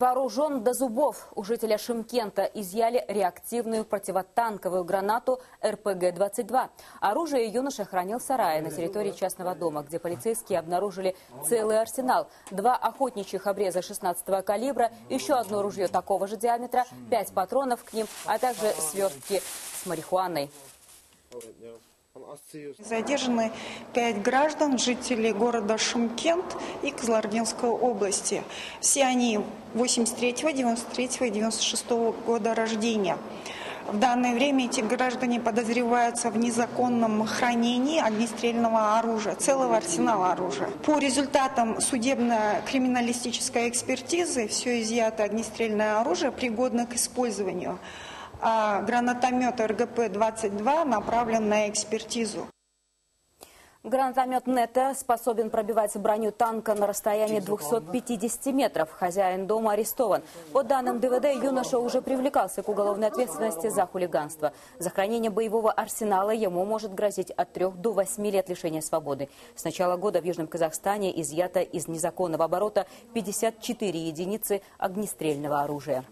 Вооружен до зубов. У жителя Шымкента изъяли реактивную противотанковую гранату РПГ-22. Оружие юноша хранил в сарае на территории частного дома, где полицейские обнаружили целый арсенал. 2 охотничьих обреза 16-го калибра, еще одно ружье такого же диаметра, 5 патронов к ним, а также свертки с марихуаной. Задержаны 5 граждан, жителей города Шымкент и Кызылординской области. Все они 83-го, 93-го и 96-го года рождения. В данное время эти граждане подозреваются в незаконном хранении огнестрельного оружия, целого арсенала оружия. По результатам судебно-криминалистической экспертизы все изъятое огнестрельное оружие пригодно к использованию. А гранатомет РГП-22 направлен на экспертизу. Гранатомет «Нета» способен пробивать броню танка на расстоянии 250 метров. Хозяин дома арестован. По данным ДВД, юноша уже привлекался к уголовной ответственности за хулиганство. За хранение боевого арсенала ему может грозить от 3 до 8 лет лишения свободы. С начала года в Южном Казахстане изъято из незаконного оборота 54 единицы огнестрельного оружия.